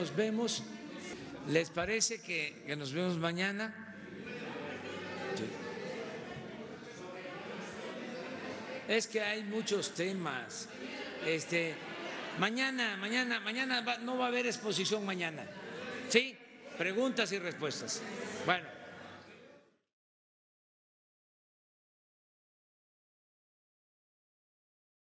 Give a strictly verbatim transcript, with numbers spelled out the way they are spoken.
nos vemos. ¿Les parece que, que nos vemos mañana? Sí. Es que hay muchos temas. Este, mañana, mañana, mañana va, no va a haber exposición mañana. Sí, preguntas y respuestas. Bueno.